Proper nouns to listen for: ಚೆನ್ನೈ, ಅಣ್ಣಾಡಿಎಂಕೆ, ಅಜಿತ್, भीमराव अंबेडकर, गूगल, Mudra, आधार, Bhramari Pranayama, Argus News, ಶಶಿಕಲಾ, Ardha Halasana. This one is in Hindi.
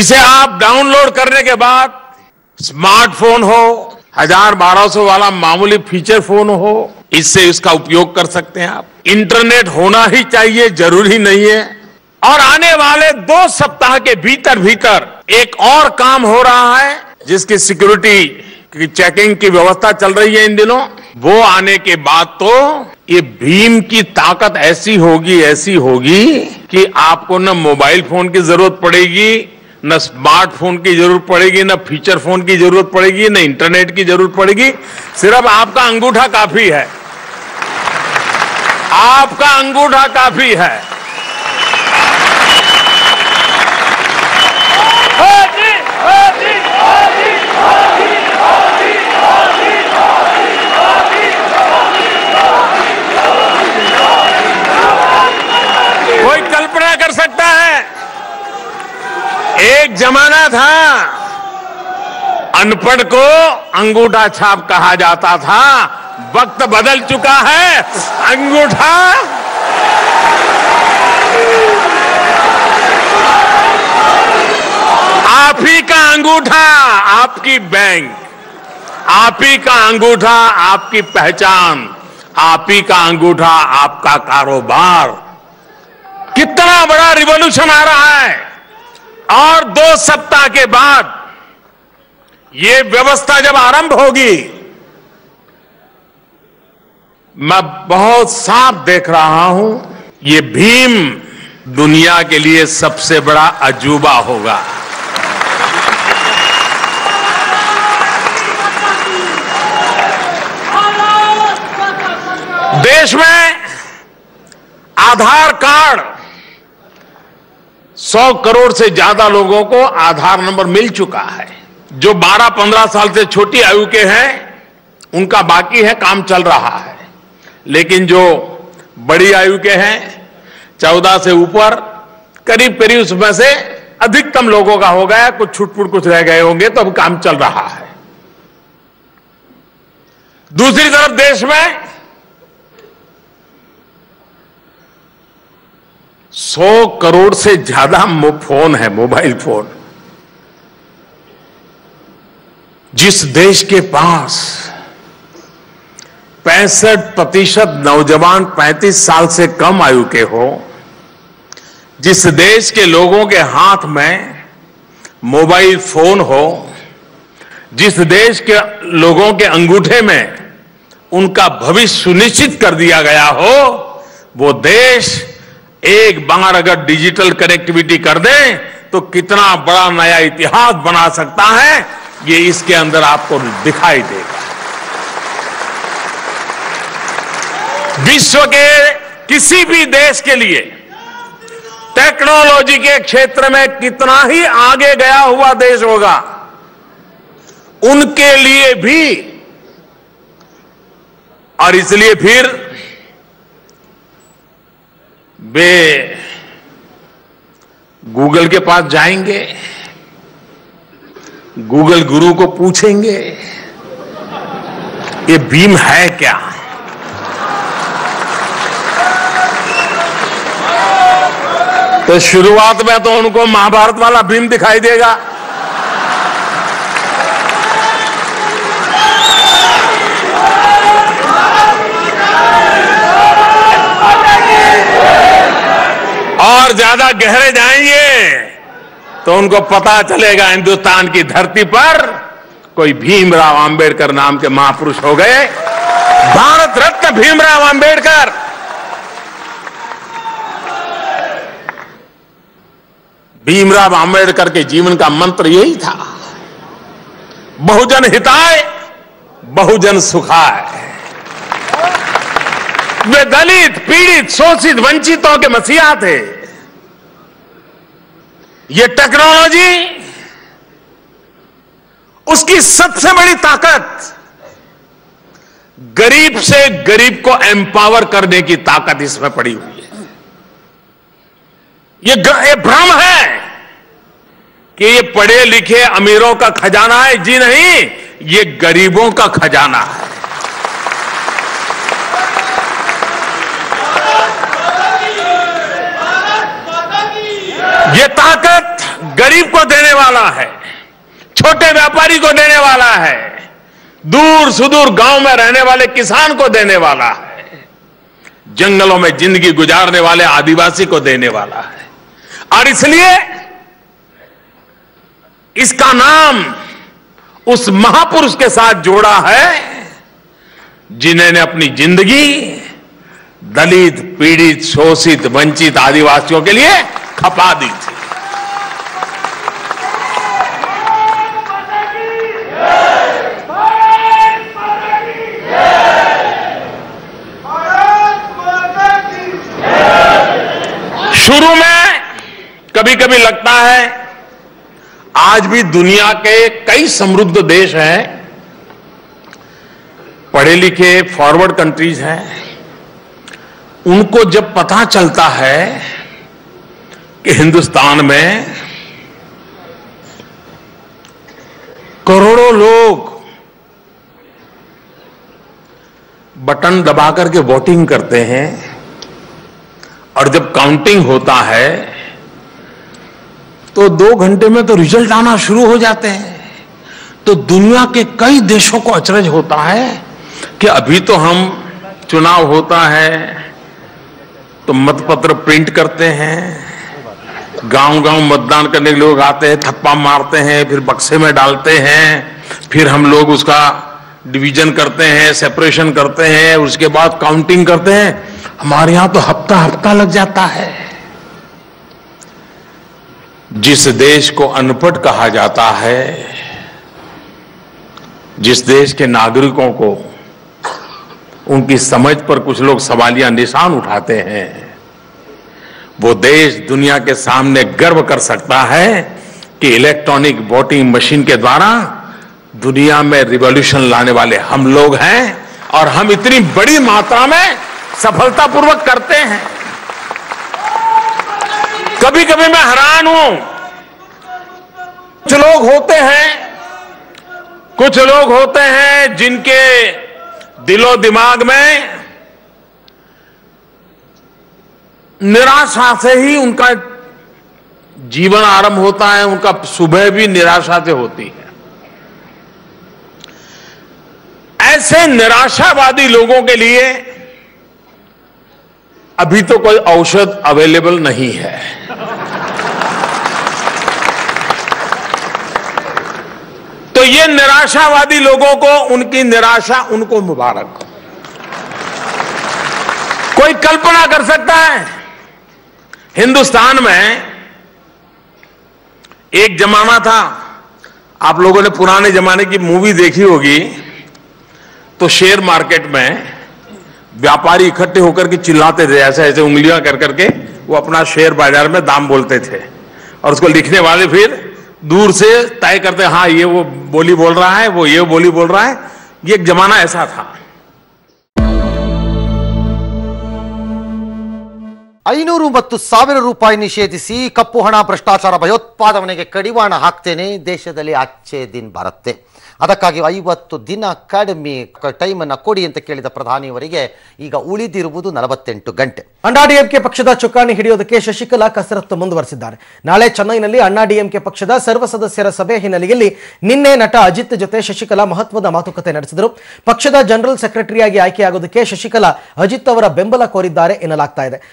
इसे आप डाउनलोड करने के बाद स्मार्टफोन हो, 1000-1200 वाला मामूली फीचर फोन हो, इससे इसका उपयोग कर सकते हैं आप। इंटरनेट होना ही चाहिए, जरूरी नहीं है। और आने वाले 2 सप्ताह के भीतर भीतर एक और काम हो रहा है जिसकी सिक्योरिटी की चेकिंग की व्यवस्था चल रही है इन दिनों। वो आने के बाद तो ये भीम की ताकत ऐसी होगी कि आपको न मोबाइल फोन की जरूरत पड़ेगी, न स्मार्टफोन की जरूरत पड़ेगी, न फीचर फोन की जरूरत पड़ेगी, न इंटरनेट की जरूरत पड़ेगी। सिर्फ आपका अंगूठा काफी है, आपका अंगूठा काफी है। कोई कल्पना कर सकता है? एक जमाना था अनपढ़ को अंगूठा छाप कहा जाता था, वक्त बदल चुका है, अंगूठा आप ही का अंगूठा आपकी बैंक, आप ही का अंगूठा आपकी पहचान, आप ही का अंगूठा आपका कारोबार। कितना बड़ा रिवॉल्यूशन आ रहा है। और 2 सप्ताह के बाद ये व्यवस्था जब आरंभ होगी, मैं बहुत साफ देख रहा हूं ये भीम दुनिया के लिए सबसे बड़ा अजूबा होगा। देश में आधार कार्ड 100 करोड़ से ज्यादा लोगों को आधार नंबर मिल चुका है। जो 12-15 साल से छोटी आयु के हैं उनका बाकी है, काम चल रहा है। लेकिन जो बड़ी आयु के हैं 14 से ऊपर, करीब करीब उसमें से अधिकतम लोगों का हो गया, कुछ छूट-फूट कुछ रह गए होंगे, तो अब काम चल रहा है। दूसरी तरफ देश में 100 करोड़ से ज्यादा फोन है, मोबाइल फोन। जिस देश के पास 65% नौजवान 35 साल से कम आयु के हो, जिस देश के लोगों के हाथ में मोबाइल फोन हो, जिस देश के लोगों के अंगूठे में उनका भविष्य सुनिश्चित कर दिया गया हो, वो देश एक बार अगर डिजिटल कनेक्टिविटी कर दे तो कितना बड़ा नया इतिहास बना सकता है, ये इसके अंदर आपको दिखाई देगा। विश्व के किसी भी देश के लिए टेक्नोलॉजी के क्षेत्र में कितना ही आगे गया हुआ देश होगा, उनके लिए भी। और इसलिए फिर वे गूगल के पास जाएंगे, गूगल गुरु को पूछेंगे ये भीम है क्या। तो शुरुआत में तो उनको महाभारत वाला भीम दिखाई देगा, और ज्यादा गहरे जाएंगे तो उनको पता चलेगा हिंदुस्तान की धरती पर कोई भीमराव अंबेडकर नाम के महापुरुष हो गए, भारत रत्न भीमराव अंबेडकर। भीमराव अंबेडकर के जीवन का मंत्र यही था, बहुजन हिताय बहुजन सुखाय। वे दलित, पीड़ित, शोषित, वंचितों के मसीहा थे। ये टेक्नोलॉजी उसकी सबसे बड़ी ताकत, गरीब से गरीब को एम्पावर करने की ताकत इसमें पड़ी हुई है। ये भ्रम है कि ये पढ़े लिखे अमीरों का खजाना है, जी नहीं, ये गरीबों का खजाना है। ये ताकत गरीब को देने वाला है, छोटे व्यापारी को देने वाला है, दूर सुदूर गांव में रहने वाले किसान को देने वाला है, जंगलों में जिंदगी गुजारने वाले आदिवासी को देने वाला है। और इसलिए इसका नाम उस महापुरुष के साथ जोड़ा है जिन्होंने अपनी जिंदगी दलित, पीड़ित, शोषित, वंचित आदिवासियों के लिए खपा दी थी। शुरू में कभी कभी लगता है आज भी दुनिया के कई समृद्ध देश हैं, पढ़े लिखे फॉरवर्ड कंट्रीज हैं, उनको जब पता चलता है कि हिंदुस्तान में करोड़ों लोग बटन दबा करके वोटिंग करते हैं और जब काउंटिंग होता है तो 2 घंटे में तो रिजल्ट आना शुरू हो जाते हैं, तो दुनिया के कई देशों को अचरज होता है कि अभी तो हम चुनाव होता है तो मतपत्र प्रिंट करते हैं, गांव-गांव मतदान करने के लोग आते हैं, थप्पा मारते हैं, फिर बक्से में डालते हैं, फिर हम लोग उसका डिवीजन करते हैं, सेपरेशन करते हैं, उसके बाद काउंटिंग करते हैं। हमारे यहां तो हफ्ता हफ्ता लग जाता है। जिस देश को अनपढ़ कहा जाता है, जिस देश के नागरिकों को उनकी समझ पर कुछ लोग सवालिया निशान उठाते हैं, वो देश दुनिया के सामने गर्व कर सकता है कि इलेक्ट्रॉनिक वोटिंग मशीन के द्वारा दुनिया में रिवॉल्यूशन लाने वाले हम लोग हैं और हम इतनी बड़ी मात्रा में सफलतापूर्वक करते हैं। कभी कभी मैं हैरान हूं, कुछ लोग होते हैं जिनके दिलो दिमाग में निराशा से ही उनका जीवन आरंभ होता है, उनका सुबह भी निराशा से होती है। ऐसे निराशावादी लोगों के लिए अभी तो कोई औषध अवेलेबल नहीं है। तो ये निराशावादी लोगों को उनकी निराशा उनको मुबारक। कोई कल्पना कर सकता है हिंदुस्तान में एक जमाना था, आप लोगों ने पुराने जमाने की मूवी देखी होगी, तो शेयर मार्केट में व्यापारी इकट्ठे होकर के चिल्लाते थे, ऐसे ऐसे उंगलियां कर करके वो अपना शेयर बाजार में दाम बोलते थे और उसको लिखने वाले फिर दूर से तय करते, हाँ ये वो बोली बोल रहा है, वो ये बोली बोल रहा है। ये एक जमाना ऐसा था। 510,000 ರೂಪಾಯಿ ನಿಷೇಧಿಸಿ ಕಪ್ಪು ಹಣ ಭ್ರಷ್ಟಾಚಾರ ಭಯೋತ್ಪಾದನೆಗೆ ಕಡಿವಾಣ ಹಾಕ್ತೇನೆ, ದೇಶದಲ್ಲಿ ಆಚೆ ದಿನ ಬರುತ್ತೆ, ಅದಕ್ಕಾಗಿ 50 ದಿನ ಕಡಿಮೆ ಟೈಮ್ ಅನ್ನು ಕೊಡಿ ಅಂತ ಕೇಳಿದ ಪ್ರಧಾನಿಯವರಿಗೆ ಈಗ ಉಳಿದಿರುವುದು 48 ಗಂಟೆ. ಅಣ್ಣಾಡಿಎಂಕೆ ಪಕ್ಷದ ಚುಕ್ಕಾಣಿ ಹಿಡಿಯೋದಕ್ಕೆ ಶಶಿಕಲಾ ಕಸರತ್ತು ಮುಂದುವರಿಸಿದ್ದಾರೆ. ನಾಳೆ ಚೆನ್ನೈನಲ್ಲಿ ಅಣ್ಣಾಡಿಎಂಕೆ ಪಕ್ಷದ ಸರ್ವ ಸದಸ್ಯರ ಸಭೆ ಹಿನ್ನೆಲೆಯಲ್ಲಿ ನಿನ್ನೆ ನಟ ಅಜಿತ್ ಜೊತೆ ಶಶಿಕಲಾ ಮಹತ್ವದ ಮಾತುಕತೆ ನಡೆಸಿದರು. ಪಕ್ಷದ ಜನರಲ್ ಸೆಕ್ರೆಟರಿಯಾಗಿ ಆಯ್ಕೆಯಾಗೋದಕ್ಕೆ ಶಶಿಕಲಾ ಅಜಿತ್ ಅವರ ಬೆಂಬಲ ಕೋರಿದ್ದಾರೆ ಎನ್ನಲಾಗ್ತಾ ಇದೆ.